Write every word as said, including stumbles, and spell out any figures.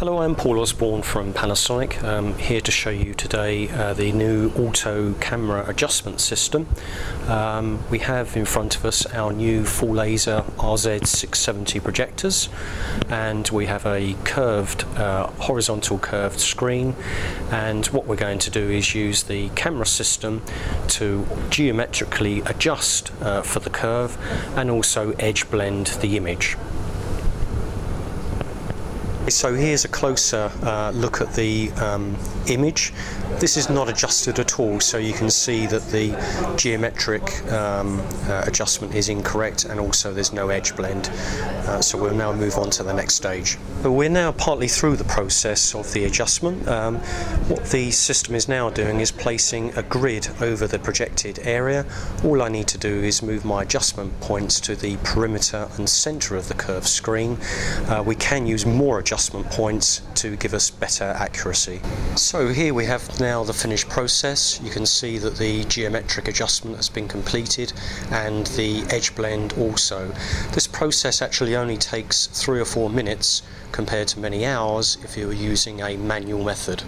Hello, I'm Paul Osborn from Panasonic. I'm here to show you today uh, the new auto camera adjustment system. Um, we have in front of us our new full laser R Z six seventy projectors, and we have a curved, uh, horizontal curved screen, and what we're going to do is use the camera system to geometrically adjust uh, for the curve and also edge blend the image. So here's a closer uh, look at the um, image. This is not adjusted at all, so you can see that the geometric um, uh, adjustment is incorrect, and also there's no edge blend. Uh, so we'll now move on to the next stage. But we're now partly through the process of the adjustment. Um, what the system is now doing is placing a grid over the projected area. All I need to do is move my adjustment points to the perimeter and centre of the curved screen. Uh, we can use more adjustment points to give us better accuracy. So here we have now the finished process. You can see that the geometric adjustment has been completed and the edge blend also. This process actually only takes three or four minutes compared to many hours if you were using a manual method.